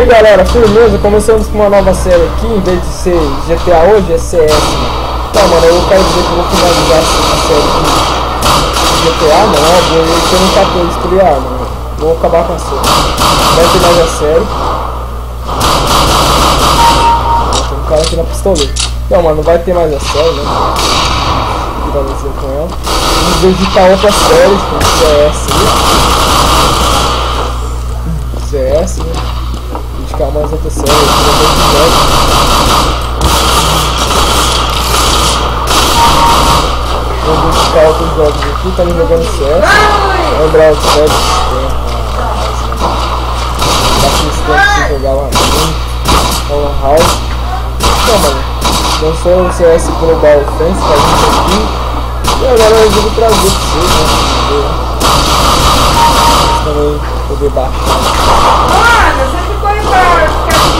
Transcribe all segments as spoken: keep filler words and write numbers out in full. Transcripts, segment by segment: aí galera, firmeza, começamos com uma nova série aqui, em vez de ser G T A hoje, é C S, né? Tá mano, eu quero dizer que eu vou finalizar essa série aqui G T A, mano, eu tenho um papel de estrear, mano, vou acabar com a série, vai finalizar a série. Tem um cara aqui na pistoleira, não mano, não vai ter mais a série, né, que dá você com ela, vamos dedicar outra série, com C S aí, C S, né. Ficar mais outra série, vamos buscar outros jogos aqui, tá me jogando certo, lembrar os sete que jogar lá no house. Então mano, lançou o C S Global Offensive, tá aqui, e agora eu vou trazer pra vocês, né, também poder baixar. Parceiro, vamos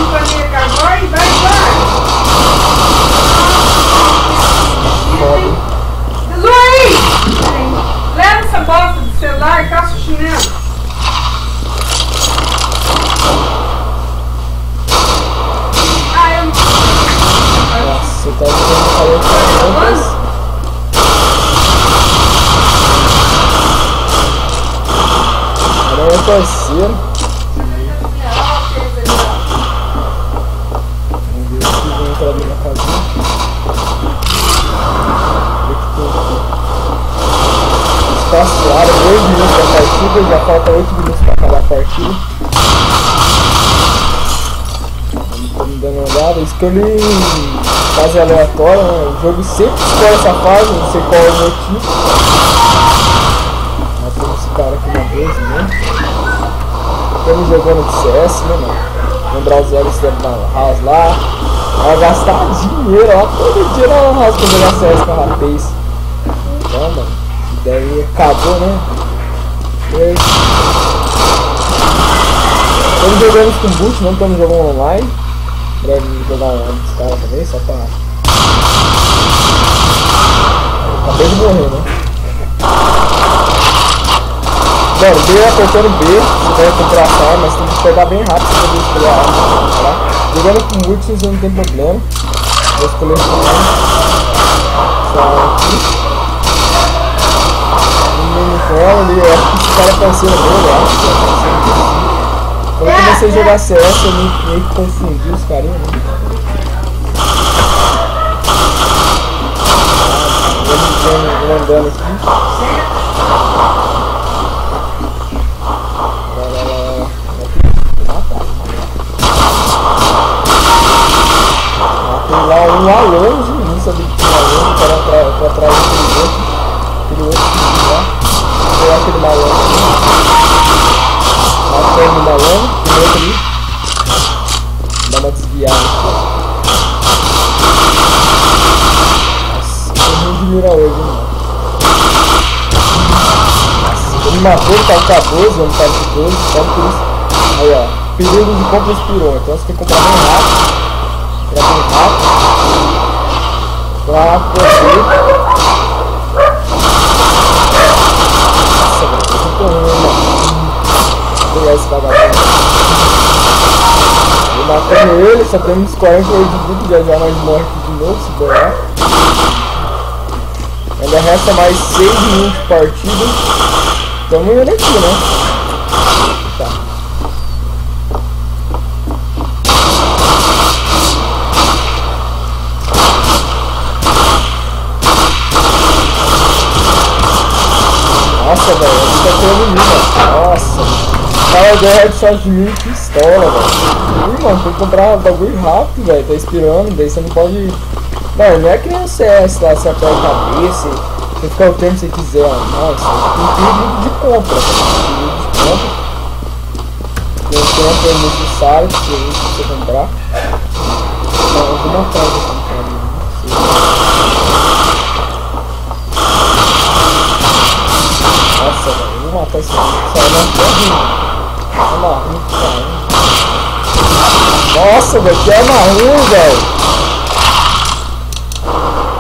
ver se vem entrar ali na casinha. Vê que tem aqui. Espaço claro, dois minutos da partida. Já falta oito minutos para acabar a partida. Vamos dando uma olhada. Isso que eu li fase aleatória, né? O jogo sempre escolhe essa fase, não sei qual é o motivo. Matamos esse cara aqui uma vez, né? Estamos jogando de C S, né mano? Lembrar os olhos da House lá. Vai gastar dinheiro, ó. Todo dia na House pra jogar C S com a rapaz. Então mano, daí acabou, né? Estamos jogando com boot, não estamos jogando online. Breve jogar online dos caras também, só pra... Acabei de morrer, né? Bom, B apertando B, você vai comprar a arma, mas tem que pegar bem rápido pra poder escolher a arma, tá? Jogando com úteis não tem problema. Vou escolher essa arma aqui. Menino com ela ali, eu acho que esse cara é parceiro dele, eu acho que é parceiro dele. Quando eu comecei a jogar C S, eu meio, meio que confundi os carinhos, né? Vou andando aqui. Lá longe, não sabia que tinha longe, o cara pra trás daquele outro, aquele outro que lá, vou pegar aquele malandro aqui, matando o malandro, aquele outro ali, dá uma desviada aqui. Nossa, tem muito mira hoje, hein, mano. Nossa, ele matou, ele tava com a doze, ele tava com doze, só por isso. Aí ó, período de compra expirou, então você tem que comprar bem rápido, comprar bem rápido. Pra poder. Nossa, velho, eu tô correndo, mano. Vou pegar esse vagabundo. Eu matando ele, só temos quarenta e oito de vida, já já nós morre aqui de novo, se ganhar. Ainda resta mais seis minutos de partida. Tamo indo aqui, né? Tá. Nossa, velho, ele tá querendo mim, mano. Nossa, o cara deu headshot de mil pistola, velho. Ih, mano, tem que comprar bagulho rápido, velho. Tá expirando, daí você não pode... Mano, não é que nem o C S lá, você aperta a cabeça, você fica o tempo que você quiser, ó. Nossa, tem que ir de compra, velho. Tem que ir de compra. Tem que compra necessário, que você vai comprar. Então, eu vou matar o que eu comprar, mano. Vou matar esse cara, sai lá, tá rindo. Olha lá, rindo. Nossa, velho, que arma ruim, velho.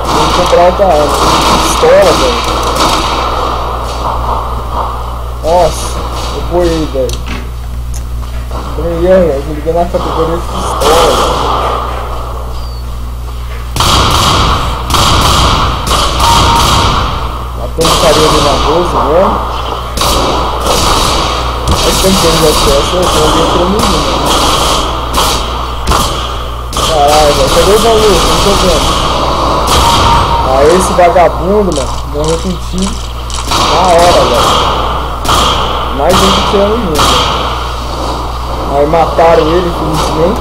Vamos comprar outra arma. Pistola, velho. Nossa, eu boiei, velho. Também eu, eu me liguei na categoria de pistola. Tem um carinha ali na bolsa, né? Mas tem que ter um acesso, eu tenho alguém pra mim. Caralho, velho, cadê o valor? Não tô vendo. Ah, esse vagabundo, mano, ganhou com tiro na hora, velho. Mais um que tirando em mim, velho. Aí mataram ele, infelizmente.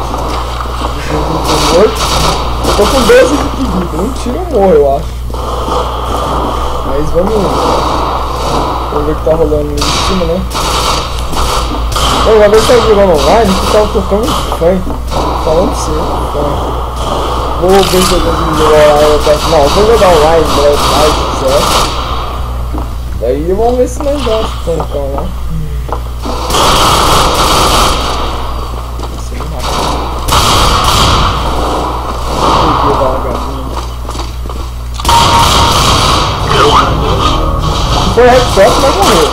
Eu tô com doze de vida, um tiro eu morro, eu acho. Mas vamos, vamos ver o que tá rolando ali em cima, né? Eu já vi que tava jogando online, que tava tocando funk. Falando pra você, funk. Vou ver se eu consigo jogar online. Tá? Não, vou jogar online, breve, mais, certo? Daí vamos ver se nós damos funk, né? Foi headshot, mas morreu.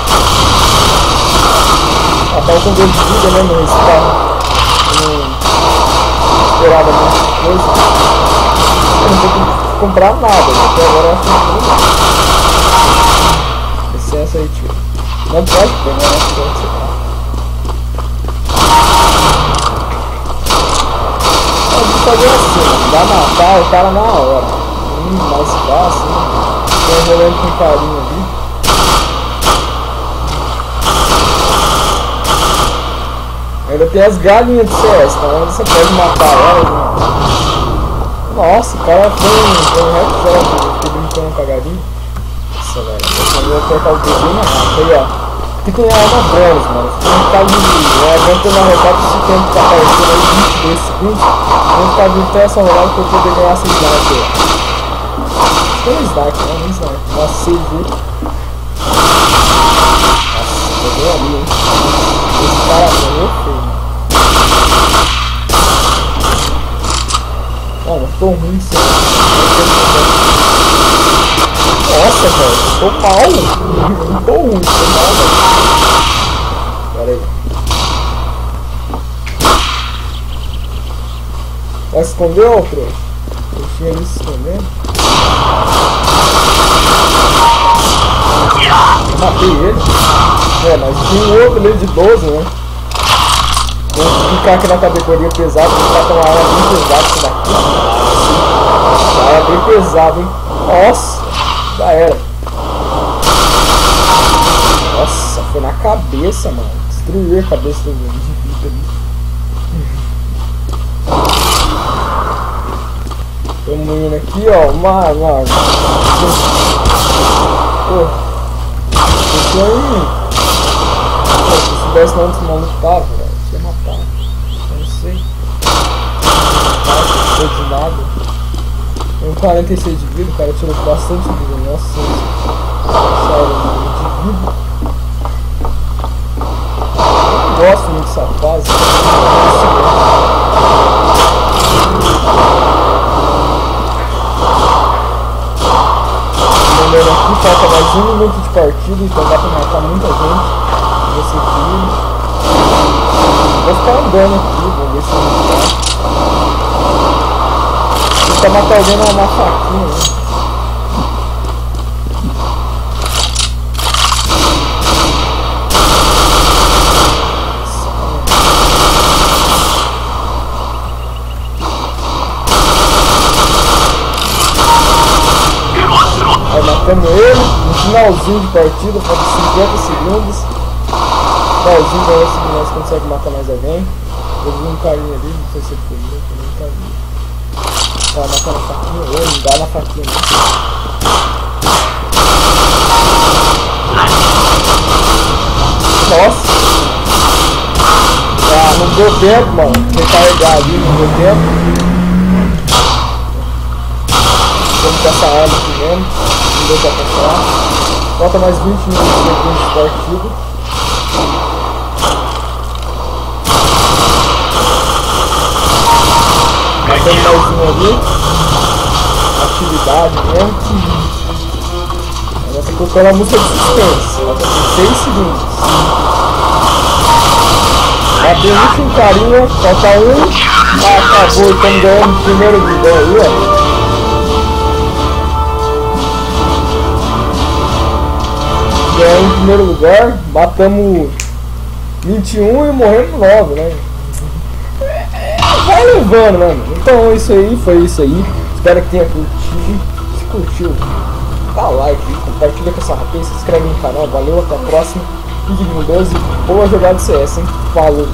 Ah, tava com dois de vida, né, mano? Esse carro não esperava muita coisa. Eu não vou comprar nada, né? Até agora eu acho que não vou nada. Licença aí, tio. Não pode pegar na frente, sei lá. Eu vou fazer assim, mano. Dá matar o cara na hora. Hum, mais fácil, né? Tô jogando com carinho ali. Ainda tem as galinhas do C S, tá vendo? Você pode matar elas, mano. Nossa, o cara foi um headshot, eu fiquei brincando com a galinha. Nossa, velho, eu vou apertar o dedinho na aí, ó. Aqui tem a arma bronze, mano. Fica um bocado de vídeo, né? Aguenta na rodada, se o tempo tá aparecendo aí, vinte e dois segundos. Vou ficar vindo até essa rodada pra eu poder ganhar essa sniper. Acho que é um sniper, né? Um sniper. Nossa, C V. Nossa, pegou ali, hein? Esse cara ganhou feio. Mano, tô ruim, sério. Nossa, velho, tô mal. Tô ruim, tô mal, velho. Pera aí. Vai esconder, ô, Fred? Eu tinha ele se escondendo. Eu matei ele. É, mas tinha um outro ali de doze, né? Vamos ficar aqui na categoria pesada, vou ficar com uma área bem pesada isso daqui. Uma área bem pesada, hein? Nossa! Já era. Nossa, foi na cabeça, mano. Destruiu a cabeça do mundo de vida ali. Tamo indo aqui, ó. Uma, uma... Pô. Esse aí... Pô, se eu soubesse onde esse maluco tava, velho. De nada. Tem quarenta e seis de vida, o cara tirou bastante vida. Nossa, sério, de vida. Eu não gosto muito dessa fase. Lembrando aqui, falta mais um minuto de partida, então dá pra matar muita gente. Esse aqui. Vou ficar andando aqui, vou ver se eu não faço. Tá matar alguém na faquinha, né? Aí matamos ele, no finalzinho de partida, falta cinquenta segundos. Finalzinho da nossa nós consegue matar mais alguém. Eu vi um carinha ali, não sei se foi ele, também um carinha. Tá matando a faquinha, ou não dá na faquinha, né? Nossa! Ah, não deu tempo, mano. Recarregar ali, não deu tempo. Vamos com essa arma aqui mesmo. Não deu pra passar. Falta mais vinte minutos de partida. Tem um pauzinho ali. Atividade mesmo. Ela tá colocando a música de suspense. Ela tá com seis segundos. Bateu um carinha, falta um, mas acabou, estamos ganhando o primeiro vídeo aí, ó. Ganhamos o primeiro lugar, batamos vinte e um e morremos nove, né? Vai levando, mano. Então isso aí, foi isso aí. Espero que tenha curtido. Se curtiu, dá like, compartilha com essa rapaz, se inscreve no canal. Valeu, até a próxima. Fique com Deus e boa jogada de C S, hein? Falou!